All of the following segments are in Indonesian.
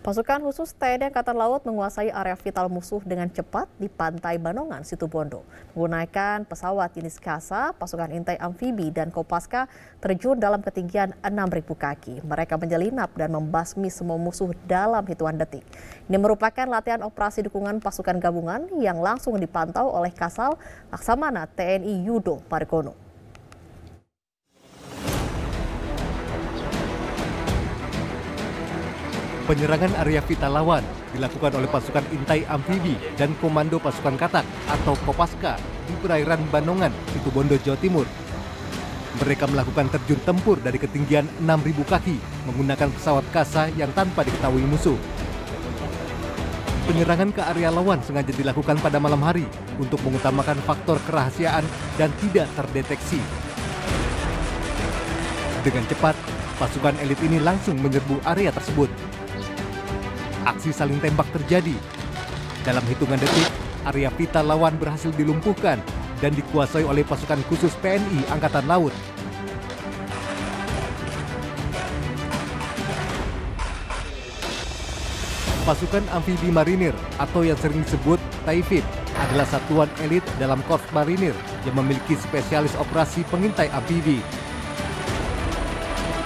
Pasukan khusus TNI Angkatan Laut menguasai area vital musuh dengan cepat di pantai Banongan, Situbondo. Menggunakan pesawat jenis Kasal, pasukan intai amfibi dan Kopaska terjun dalam ketinggian 6.000 kaki. Mereka menjelinap dan membasmi semua musuh dalam hitungan detik. Ini merupakan latihan operasi dukungan pasukan gabungan yang langsung dipantau oleh Kasal Laksamana TNI Yudo Margono. Penyerangan area vital lawan dilakukan oleh pasukan intai amfibi dan komando pasukan katak atau Kopaska di perairan Banongan, Situbondo, Jawa Timur. Mereka melakukan terjun tempur dari ketinggian 6.000 kaki menggunakan pesawat Kasa yang tanpa diketahui musuh. Penyerangan ke area lawan sengaja dilakukan pada malam hari untuk mengutamakan faktor kerahasiaan dan tidak terdeteksi. Dengan cepat, pasukan elit ini langsung menyerbu area tersebut. Aksi saling tembak terjadi. Dalam hitungan detik, area vital lawan berhasil dilumpuhkan dan dikuasai oleh pasukan khusus TNI Angkatan Laut. Pasukan amfibi marinir atau yang sering disebut TAIFIB adalah satuan elit dalam korps marinir yang memiliki spesialis operasi pengintai amfibi.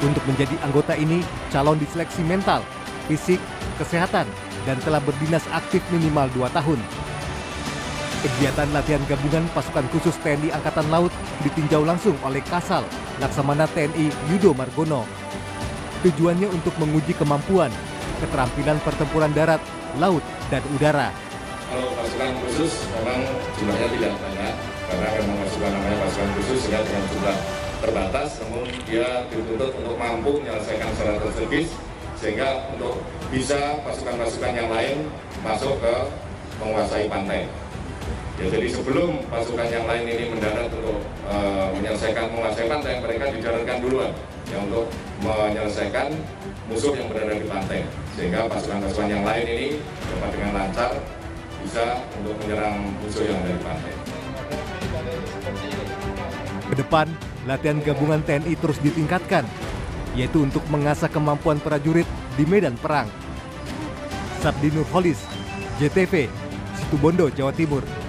Untuk menjadi anggota ini, calon diseleksi mental, fisik, kesehatan, dan telah berdinas aktif minimal 2 tahun. Kegiatan latihan gabungan pasukan khusus TNI Angkatan Laut ditinjau langsung oleh Kasal Laksamana TNI Yudo Margono. Tujuannya untuk menguji kemampuan, keterampilan pertempuran darat, laut, dan udara. Kalau pasukan khusus memang jumlahnya tidak banyak, karena memang pasukan khusus sehingga dengan jumlah terbatas, namun dia dituntut untuk mampu menyelesaikan secara strategis, sehingga untuk bisa pasukan-pasukan yang lain masuk ke menguasai pantai. Ya, jadi sebelum pasukan yang lain ini mendarat untuk menyelesaikan menguasai pantai, mereka dijalankan duluan ya, untuk menyelesaikan musuh yang berada di pantai. Sehingga pasukan-pasukan yang lain ini dapat dengan lancar bisa untuk menyerang musuh yang ada di pantai. Ke depan, latihan gabungan TNI terus ditingkatkan, yaitu untuk mengasah kemampuan prajurit di medan perang. Sabdinur Holis, JTV, Situbondo, Jawa Timur.